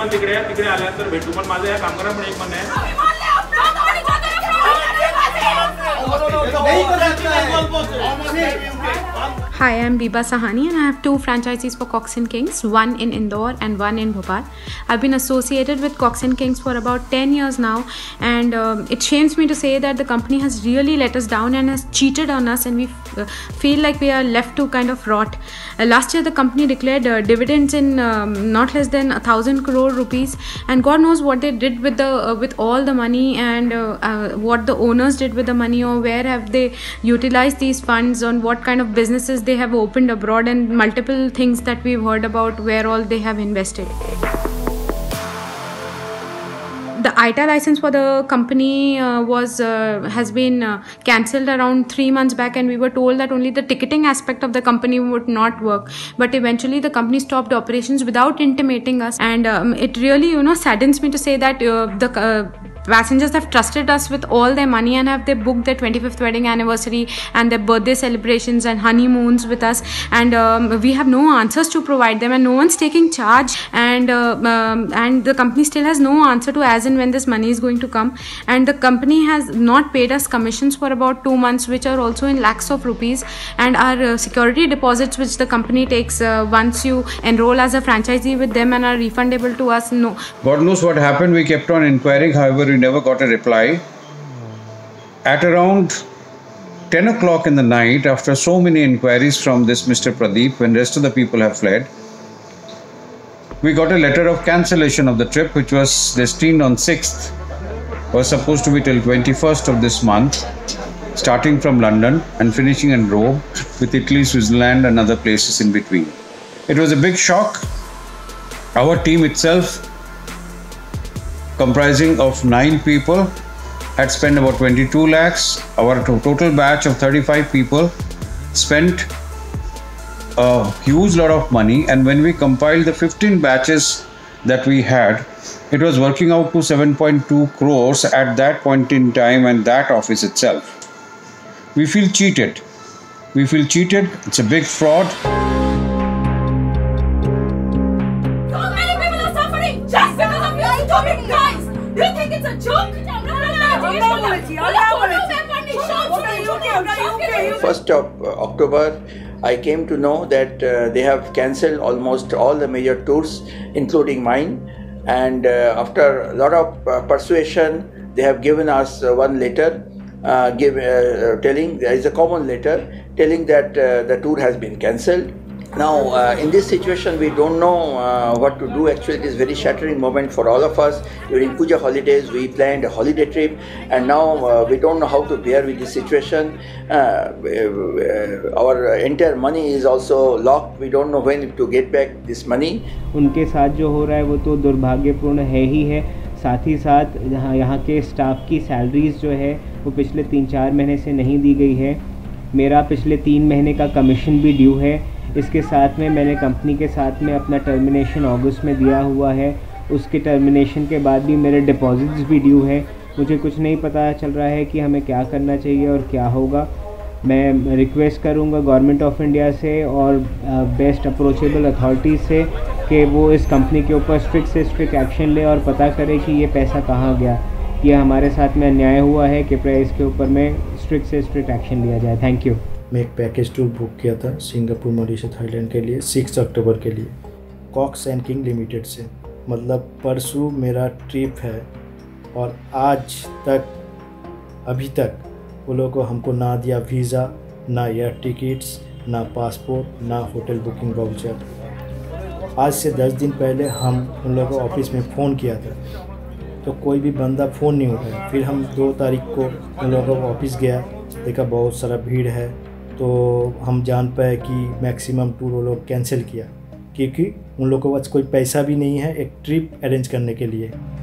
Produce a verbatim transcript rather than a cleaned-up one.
पण तिकडे तिकडे आल्यानंतर भेटू। पण माझं या कामगारांना पण एक म्हणणं आहे। Hi, I'm Biba Sahani and I have two franchises for Cox and Kings, one in Indore and one in Bhopal. I've been associated with Cox and Kings for about ten years now, and um, it shames me to say that the company has really let us down and has cheated on us, and we uh, feel like we are left to kind of rot. Uh, last year the company declared uh, dividends in um, not less than a thousand crore rupees, and God knows what they did with the uh, with all the money, and uh, uh, what the owners did with the money, or where have they utilized these funds, on what kind of businesses they They have opened abroad, and multiple things that we've heard about where all they have invested. The I A T A license for the company uh, was uh, has been uh, cancelled around three months back, and we were told that only the ticketing aspect of the company would not work. But eventually, the company stopped operations without intimating us, and um, it really, you know, saddens me to say that uh, the. Uh, Passengers have trusted us with all their money, and have they booked their twenty-fifth wedding anniversary and their birthday celebrations and honeymoons with us, and um, we have no answers to provide them, and no one's taking charge, and uh, um, and the company still has no answer to as and when this money is going to come. And the company has not paid us commissions for about two months, which are also in lakhs of rupees, and our uh, security deposits which the company takes uh, once you enroll as a franchisee with them and are refundable to us. No, God knows what happened. We kept on inquiring, however we never got a reply. At around ten o'clock in the night, after so many inquiries from this Mister Pradeep, when rest of the people have fled, we got a letter of cancellation of the trip, which was destined on sixth, was supposed to be till twenty-first of this month, starting from London and finishing in Rome, with Italy, Switzerland and other places in between. It was a big shock. Our team itself, comprising of nine people, had spent about twenty-two lakhs. Our total batch of thirty-five people spent a huge lot of money, and when we compiled the fifteen batches that we had, it was working out to seven point two crores at that point in time and that office itself. We feel cheated. We feel cheated. It's a big fraud. first of October, I came to know that uh, they have cancelled almost all the major tours, including mine. And uh, after a lot of uh, persuasion, they have given us uh, one letter, uh, give, uh, telling there is a common letter telling that uh, the tour has been cancelled. Now, uh, in this situation, we don't know uh, what to do. Actually, it is a very shattering moment for all of us. During Puja holidays, we planned a holiday trip, and now uh, we don't know how to bear with this situation. Uh, our entire money is also locked. We don't know when to get back this money. उनके साथ जो हो रहा है वो तो दुर्भाग्यपूर्ण है ही है। साथ ही साथ यहाँ यहाँ के स्टाफ की सैलरीज जो है वो पिछले तीन चार महीने से नहीं दी गई है। मेरा पिछले तीन महीने का कमीशन भी ड्यू है। इसके साथ में मैंने कंपनी के साथ में अपना टर्मिनेशन अगस्त में दिया हुआ है। उसके टर्मिनेशन के बाद भी मेरे डिपॉजिट्स भी ड्यू है। मुझे कुछ नहीं पता चल रहा है कि हमें क्या करना चाहिए और क्या होगा। मैं रिक्वेस्ट करूंगा गवर्नमेंट ऑफ इंडिया से और बेस्ट अप्रोचेबल अथॉरिटीज़ से कि वो इस कंपनी के ऊपर स्ट्रिक्ट से स्ट्रिक्ट एक्शन ले और पता करे कि ये पैसा कहाँ गया। ये हमारे साथ में अन्याय हुआ है, कि इसके ऊपर में स्ट्रिक्ट से स्ट्रिक्ट एक्शन लिया जाए। Thank you. मैं एक पैकेज टूर बुक किया था सिंगापुर, मलेशिया, थाईलैंड के लिए सिक्स अक्टूबर के लिए कॉक्स एंड किंग लिमिटेड से। मतलब परसों मेरा ट्रिप है और आज तक अभी तक वो लोगों को हमको ना दिया वीज़ा, ना एयर टिकट्स, ना पासपोर्ट, ना होटल बुकिंग वाउचर। आज से दस दिन पहले हम उन लोगों को ऑफिस में फ़ोन किया था तो कोई भी बंदा फ़ोन नहीं उठाया। फिर हम दो तारीख को उन लोगों को ऑफिस गया, देखा बहुत सारा भीड़ है, तो हम जान पाए कि मैक्सिमम टूर वो लोग कैंसिल किया, क्योंकि उन लोगों के पास कोई पैसा भी नहीं है एक ट्रिप अरेंज करने के लिए।